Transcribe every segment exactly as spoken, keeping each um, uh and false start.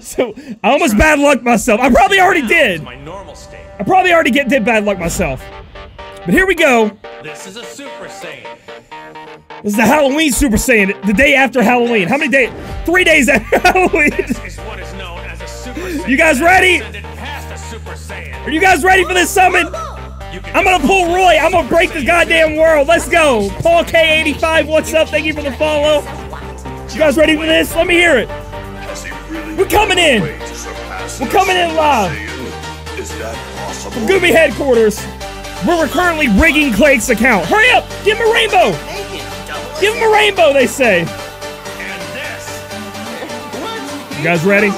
So I almost bad lucked myself. I probably already did. My normal state. I probably already get did bad luck myself. But here we go. This is a Super Saiyan. This is the Halloween Super Saiyan, the day after Halloween. How many days? Three days after Halloween. This is what is known as a Super Saiyan. You guys ready? Are you guys ready for this summon? I'm gonna pull Roy. I'm gonna break the goddamn world. Let's go. Paul K eighty-five, what's up? Thank you for the follow. You guys ready for this? Let me hear it. We're coming in. We're coming in live. From Gumi headquarters. We're currently rigging Clake's account. Hurry up! Give him a rainbow! Give him a rainbow, they say. You guys ready?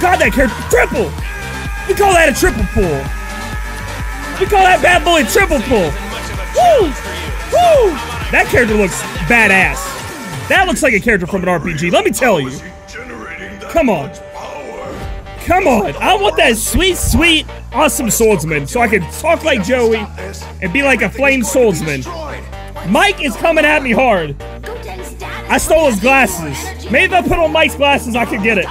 God, that character. Triple! We call that a triple pull. We call that bad boy a triple pull. Woo! Woo! That character looks badass. That looks like a character from an R P G, let me tell you. Come on. Come on. I want that sweet, sweet, awesome swordsman so I can talk like Joey and be like a flame swordsman. Mike is coming at me hard. I stole his glasses. Maybe if I put on Mike's glasses, I could get it.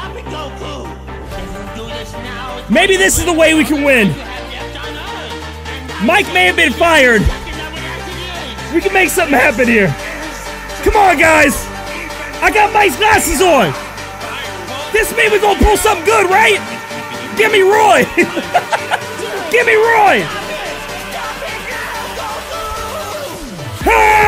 Maybe this is the way we can win. Mike may have been fired. We can make something happen here. Come on, guys. I got Mike's glasses on. This means we're going to pull something good, right? Give me Roy. Give me Roy. Hey!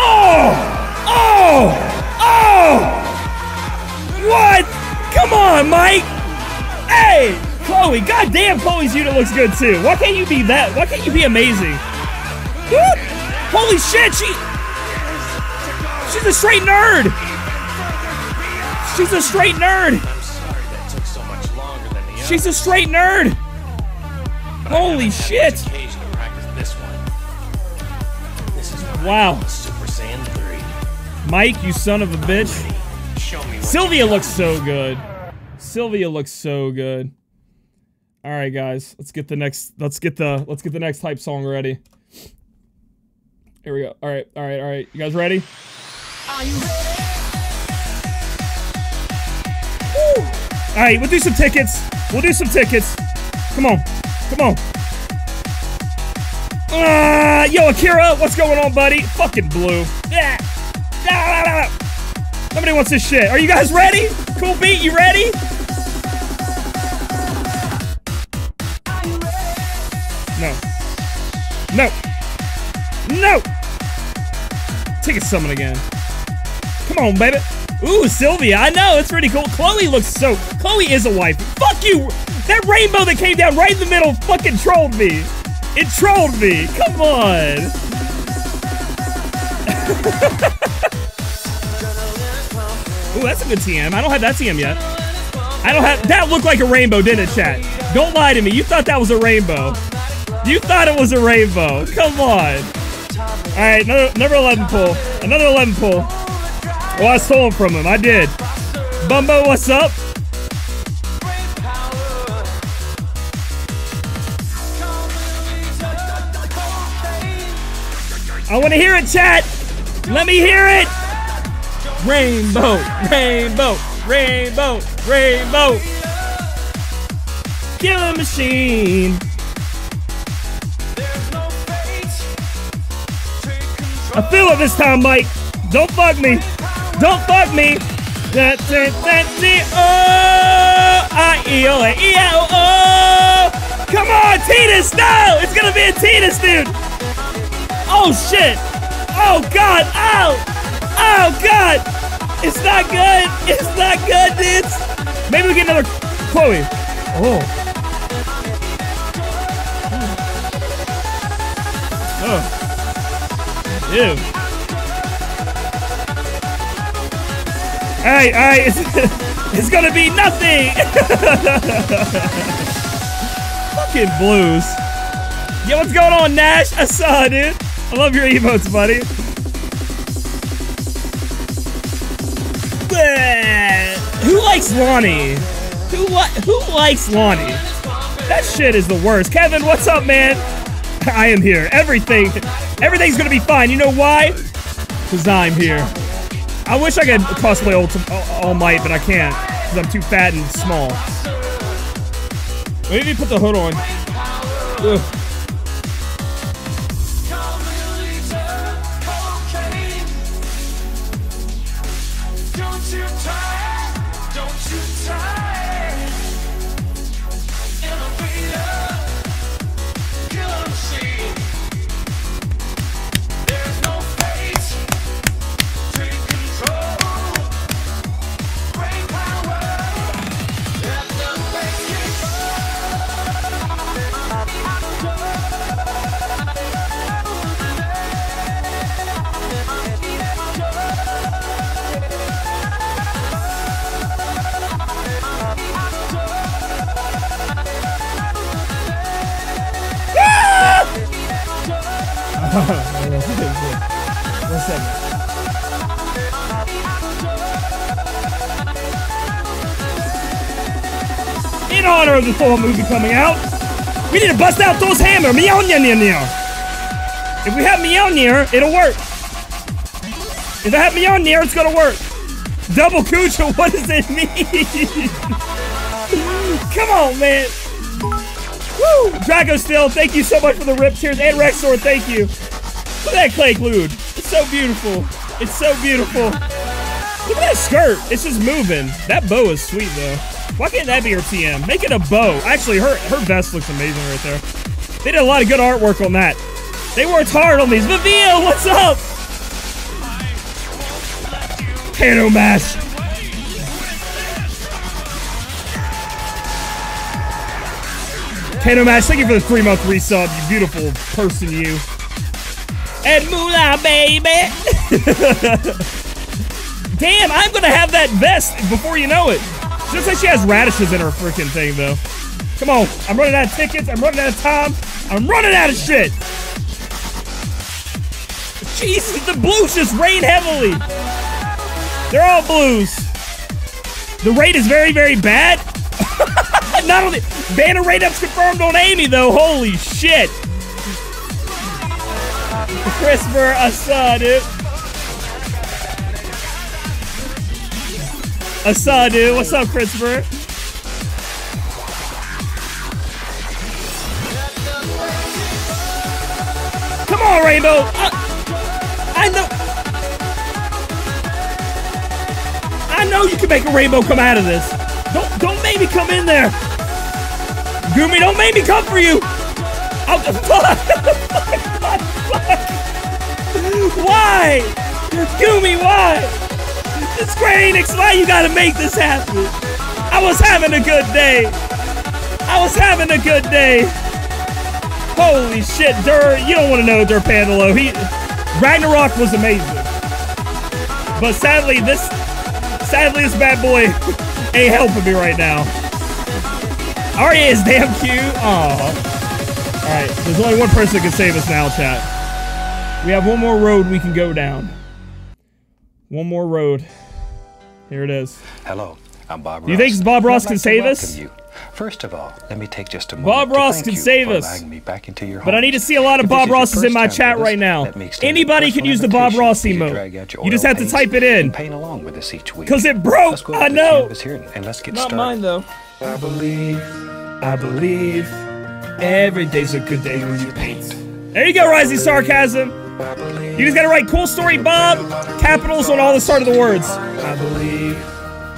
Oh! Oh! What? Come on, Mike! Hey! Chloe, goddamn, Chloe's unit looks good too. Why can't you be that? Why can't you be amazing? Woo! Holy shit, she... She's a straight nerd! She's a straight nerd! She's a straight nerd! Holy shit! Wow. Mike, you son of a bitch. Sylvia looks so good. Sylvia looks so good. All right, guys, let's get the next. Let's get the. Let's get the next hype song ready. Here we go. All right, all right, all right. You guys ready? Are you ready? Woo! All right, we'll do some tickets. We'll do some tickets. Come on, come on. Ah, uh, yo, Akira, what's going on, buddy? Fucking blue. Yeah. Nobody wants this shit. Are you guys ready? Cool beat, you ready? No. No. No! Ticket summon again. Come on, baby. Ooh, Sylvia, I know, it's pretty cool. Chloe looks so... Chloe is a wife. Fuck you! That rainbow that came down right in the middle fucking trolled me. It trolled me. Come on. Ooh, that's a good T M. I don't have that T M yet. I don't have... That looked like a rainbow, didn't it, chat? Don't lie to me. You thought that was a rainbow. You thought it was a rainbow. Come on. All right, another, another eleven pull. Another eleven pull. Oh, I stole it from him. I did. Bumbo, what's up? I want to hear it, chat. Let me hear it. Rainbow, rainbow, rainbow, rainbow. Killer machine. I feel it this time, Mike. Don't fuck me. Don't fuck me. That that that the O I E O A E O O. Come on, Titus. No, it's gonna be a Titus, dude. Oh shit. Oh god. Ow. Oh god! It's not good! It's not good, dudes! Maybe we get another Chloe. Oh. Oh. Ew. Alright, alright. It's gonna be nothing! Fucking blues. Yo, what's going on, Nash? I saw, dude. I love your emotes, buddy. Who likes Lonnie? Who what? Who likes Lonnie? That shit is the worst. Kevin, what's up, man? I am here. Everything, everything's gonna be fine. You know why? Cause I'm here. I wish I could cosplay All, All Might, but I can't. Cause I'm too fat and small. Maybe put the hood on. Ugh. In honor of the Thor movie coming out, we need to bust out Thor's hammer. Mjolnir. If we have Mjolnir, it'll work. If I have Mjolnir, it's gonna work. Double Kucha, what does it mean? Come on, man. Woo! Draco Still, thank you so much for the rip. Cheers. And Rexor, thank you. Look at that clay glued. It's so beautiful. It's so beautiful. Look at that skirt. It's just moving. That bow is sweet, though. Why can't that be her T M? Make it a bow. Actually, her, her vest looks amazing right there. They did a lot of good artwork on that. They worked hard on these. Vivia, what's up? Hano Mash. Kano Mash, thank you for the three month resub, you beautiful person, you. And Moolah, baby! Damn, I'm gonna have that vest before you know it. She looks like she has radishes in her freaking thing, though. Come on, I'm running out of tickets, I'm running out of time, I'm running out of shit! Jesus, the blues just rain heavily! They're all blues. The raid is very, very bad. Not only banner rate ups confirmed on Amy though. Holy shit! Crisper, I saw, dude. I saw, dude. What's up, Crisper? Come on, Rainbow. I, I know. I know you can make a rainbow come out of this. Don't don't make me come in there. Gumi, don't make me come for you! Oh, fuck! Fuck! Fuck! Fuck! Why? Gumi, why? This Square Enix, why you gotta make this happen? I was having a good day! I was having a good day! Holy shit, Dur, you don't wanna know Dur Pandalo. He Ragnarok was amazing. But sadly, this sadly this bad boy ain't helping me right now. Arya is damn cute. Aw. Alright, there's only one person that can save us now, chat. We have one more road we can go down. One more road. Here it is. Hello, I'm Bob Ross. You think Bob Ross can save us? First of all, let me take just a moment. Bob Ross can save us. But I need to see a lot of Bob Rosses in my chat right now. Anybody can use the Bob Ross emote. You just have to type it in. Because it broke. I know. Not mine, though. I believe, I believe, every day's a good day when you paint. There you go, Rising Sarcasm. You just gotta write cool story, Bob. Capitals on all the start of the words. I believe,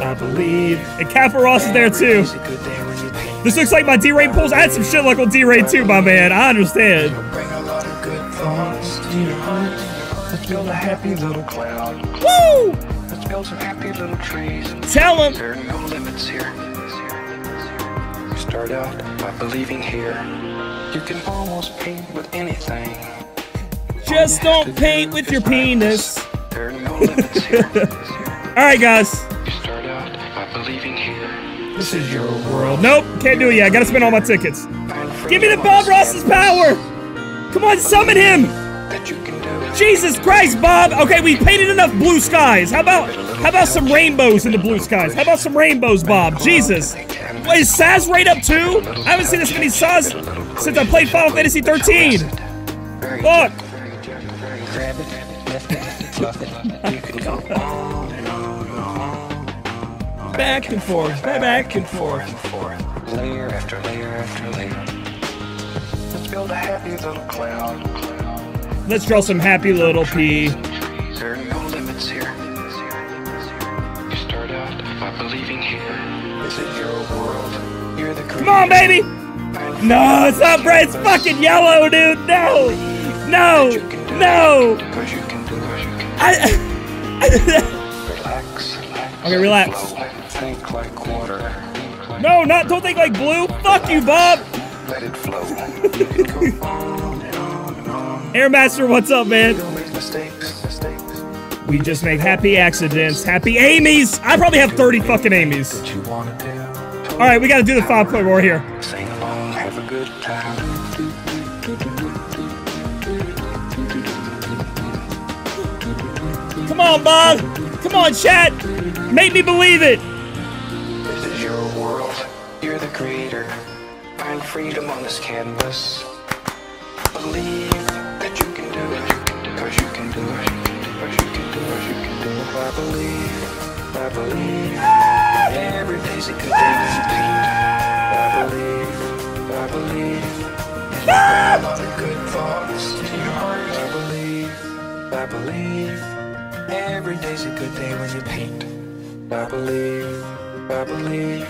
I believe. And Capital Ross is there too. This looks like my D-Raid pulls. I had some shit luck on D-Raid too, my man. I understand. Let's build a happy little cloud. Woo! Let's build some happy little trees. Tell him. There are no limits here. Start out by believing here. You can almost paint with anything. Just don't paint with your penis. There are no limits here. All right, guys. You start out by believing This is your world. Nope, can't do it yet. I gotta spend all my tickets. Give me the Bob Ross's power! Come on, summon him! That you can do. Jesus Christ, Bob! Okay, we painted enough blue skies. How about how about some rainbows in the blue skies? How about some rainbows, Bob? Jesus. Wait, is Saz right up too? I haven't seen this many Saz since I played Final Fantasy thirteen. Fuck! Back and forth, back and forth. Layer after layer after layer. Build a happy little cloud. Let's draw some happy little pea. There are no limits here. You start out by believing here. This is your world. You're the creator. Come on, baby! No, it's not bright. It's fucking yellow, dude. No! No! No! Because you can do what you can do. Relax. Okay, relax. Think like water. No, not don't think like blue. Fuck you, Bob! Let it flow. You can go on and on and on. Airmaster, what's up, man? Don't make mistakes, mistakes. We just make happy accidents. Happy Amy's! I probably have thirty fucking Amy's. Alright, we gotta do the five point war here. Sing along, have a good time. Come on, Bob! Come on, chat! Make me believe it! This is your world. You're the creator. Find freedom on this canvas. Believe that you can do it. Because you can do it. Because you can do it. You can do it. I believe. I believe. Every day's a good day. I believe. I believe. A lot of good thoughts to your heart. I believe. I believe. Every day's a good day when you paint. I believe. I believe.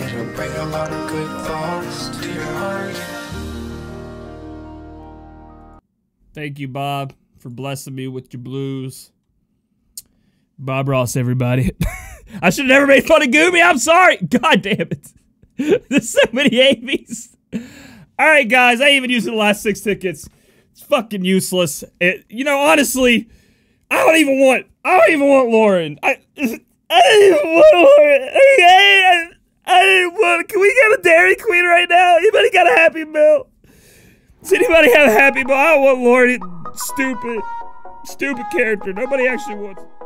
It'll bring a lot of good thoughts to your heart. Thank you, Bob, for blessing me with your blues. Bob Ross, everybody. I should have never made fun of Gumi. I'm sorry. God damn it. There's so many A Vs. All right, guys. I ain't even used the last six tickets. It's fucking useless. It, you know, honestly, I don't even want. I don't even want Loren. I. I don't even want Loren. I, I, I didn't want. Can we get a Dairy Queen right now? Anybody got a Happy Meal? Does anybody have a Happy Meal? I don't want Lord. Stupid. Stupid character. Nobody actually wants.